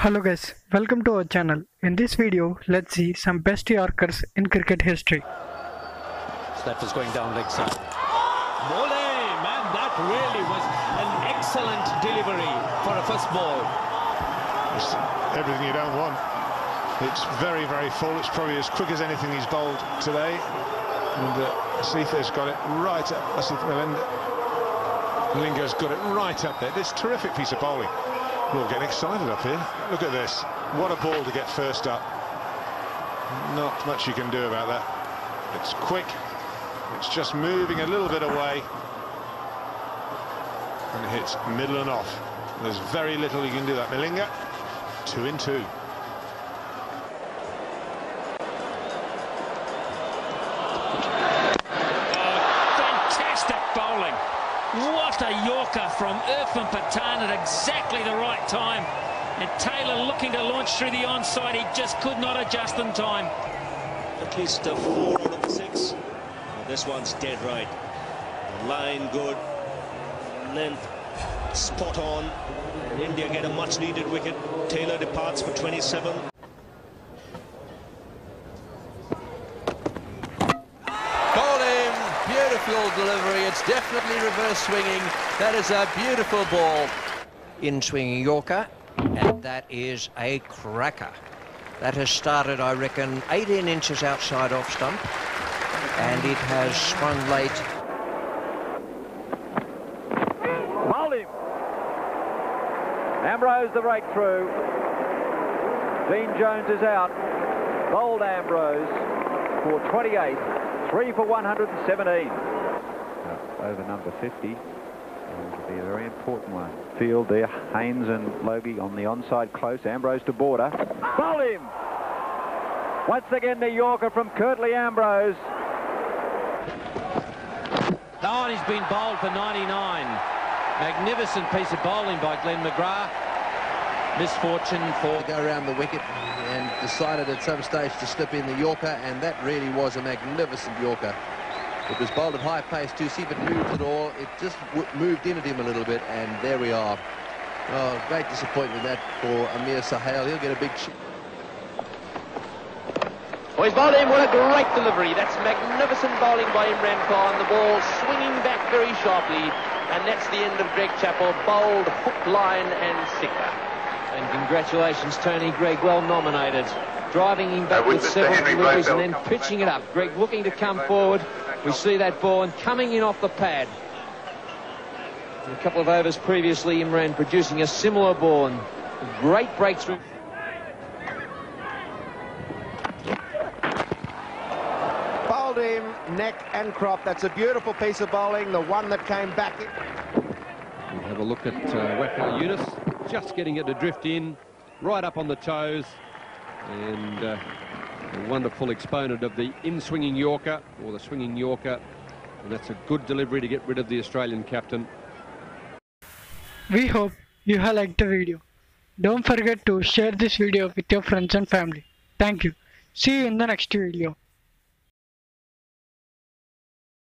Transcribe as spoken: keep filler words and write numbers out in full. Hello guys, welcome to our channel. In this video, let's see some best Yorkers in cricket history. Step is going down leg side. Bole, man, that really was an excellent delivery for a first ball. It's everything you don't want. It's very, very full. It's probably as quick as anything he's bowled today. And uh, Asif has got it right up. Asif Malinga's got it right up there. This terrific piece of bowling. We're all getting excited up here. Look at this. What a ball to get first up. Not much you can do about that. It's quick. It's just moving a little bit away. And it hits middle and off. There's very little you can do that. Malinga, two in two. What a Yorker from Irfan Pathan at exactly the right time. And Taylor looking to launch through the onside. He just could not adjust in time. At least a four out of six. Well, this one's dead right. Line good. Length spot on. And India get a much needed wicket. Taylor departs for twenty-seven. Delivery, it's definitely reverse swinging. That is a beautiful ball in swinging Yorker, and that is a cracker that has started, I reckon, eighteen inches outside off stump, and it has swung late. Bowled him. Ambrose the breakthrough. Dean Jones is out. Bowled Ambrose for twenty-eight, three for one hundred seventeen. Over number fifty, and it'll be a very important one. Field there, Haynes and Logie on the onside close. Ambrose to border. Bowl him! Once again the Yorker from Curtly Ambrose. Oh, and he's been bowled for ninety-nine. Magnificent piece of bowling by Glenn McGrath. Misfortune for... Go around the wicket and decided at some stage to slip in the Yorker, and that really was a magnificent Yorker. It was bowled at high pace to see if it moved at all. It just w moved in at him a little bit, and there we are. Oh, great disappointment that for Amir Sahel. He'll get a big... Oh, he's bowled him. What a great delivery. That's magnificent bowling by Imran Khan. The ball swinging back very sharply, and that's the end of Greg Chappell. Bowled, hook, line, and sinker. And congratulations, Tony Gregg. Well nominated. Driving him back with several deliveries and then pitching it up. Gregg looking to come forward. We see that ball and coming in off the pad. In a couple of overs previously, Imran producing a similar ball and a great breakthrough. Bowled him, neck and crop. That's a beautiful piece of bowling, the one that came back. We'll have a look at uh, Waqar Younis, just getting it to drift in, right up on the toes. And uh, a wonderful exponent of the in-swinging Yorker, or the swinging Yorker. And that's a good delivery to get rid of the Australian captain. We hope you have liked the video. Don't forget to share this video with your friends and family. Thank you. See you in the next video.